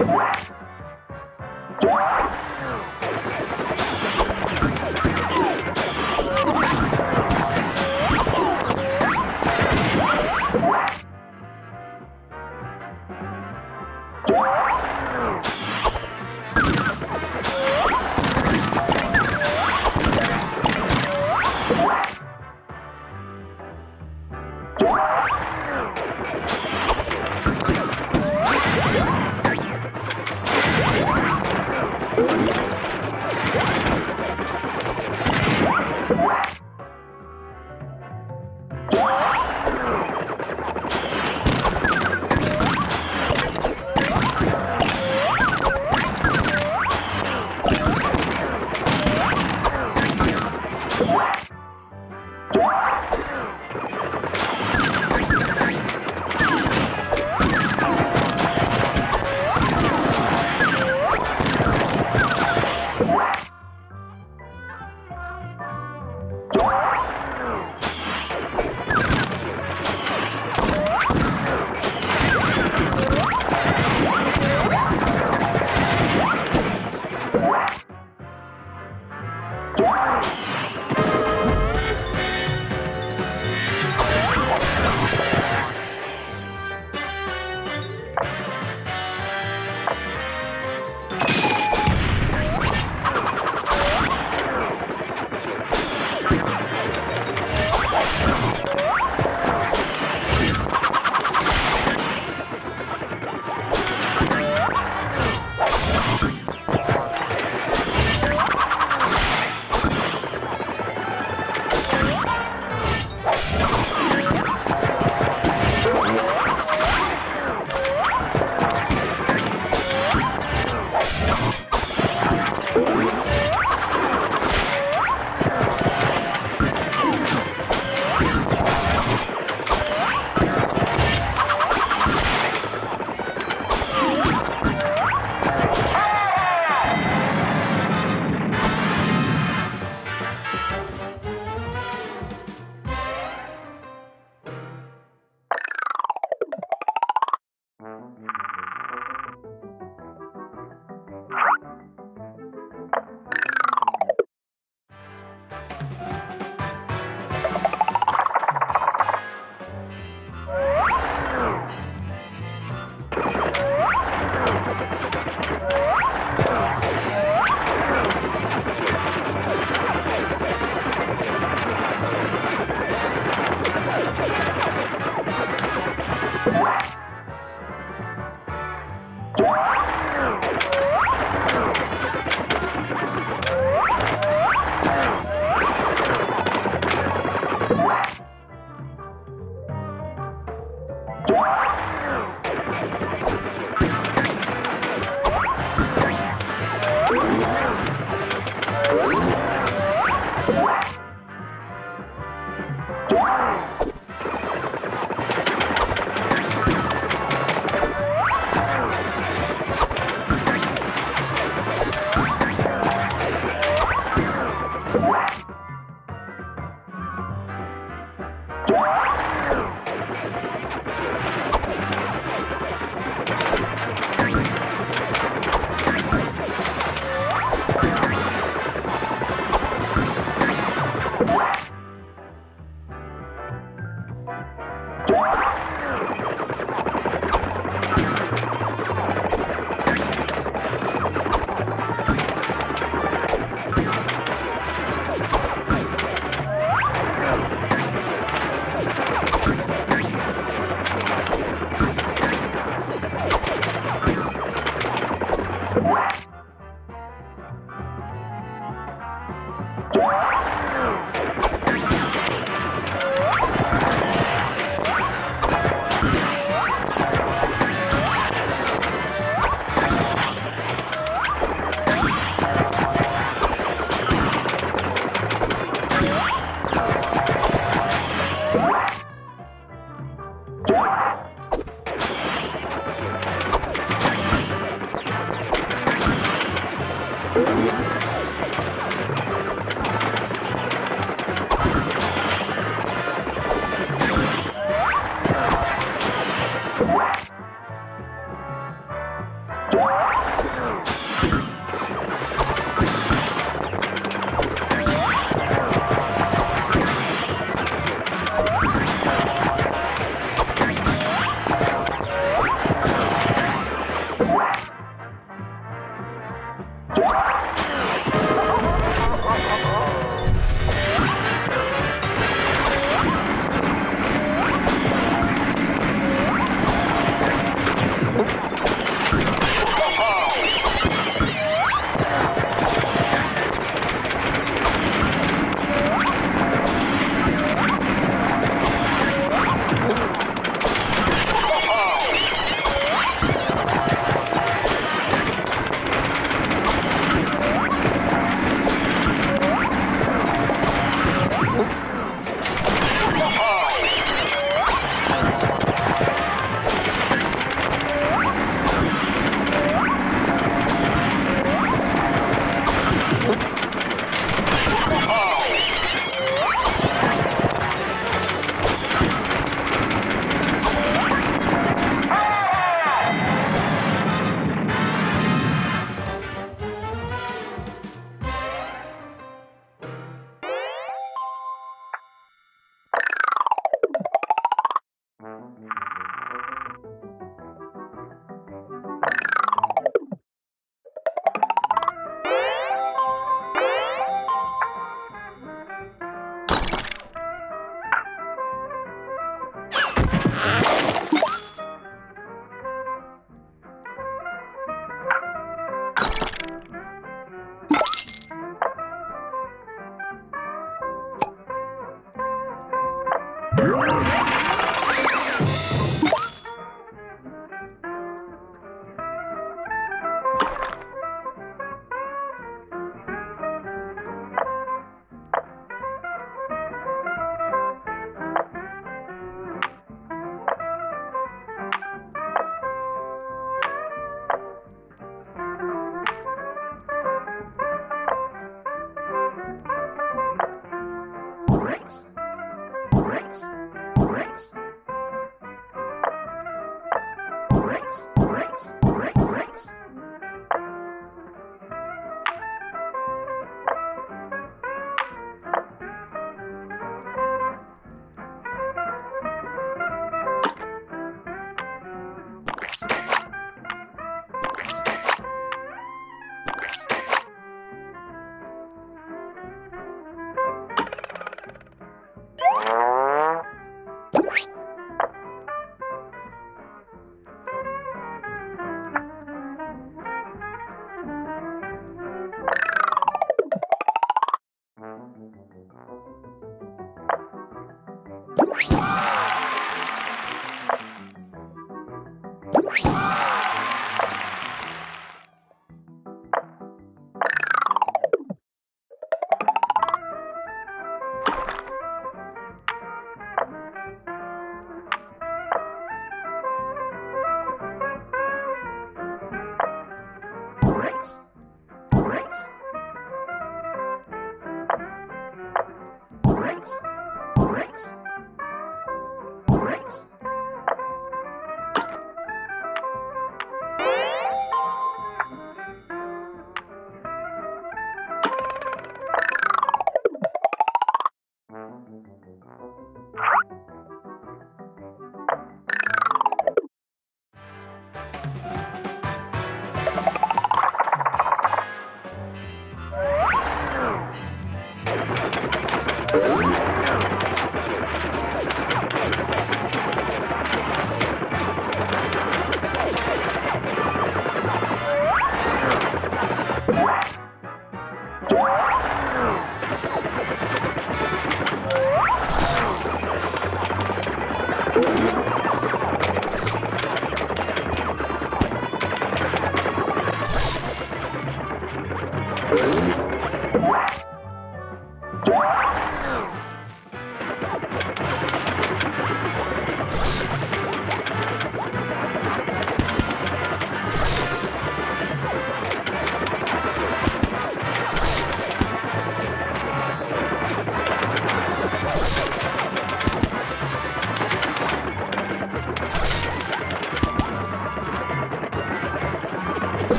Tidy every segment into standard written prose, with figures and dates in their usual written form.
What?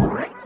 All right.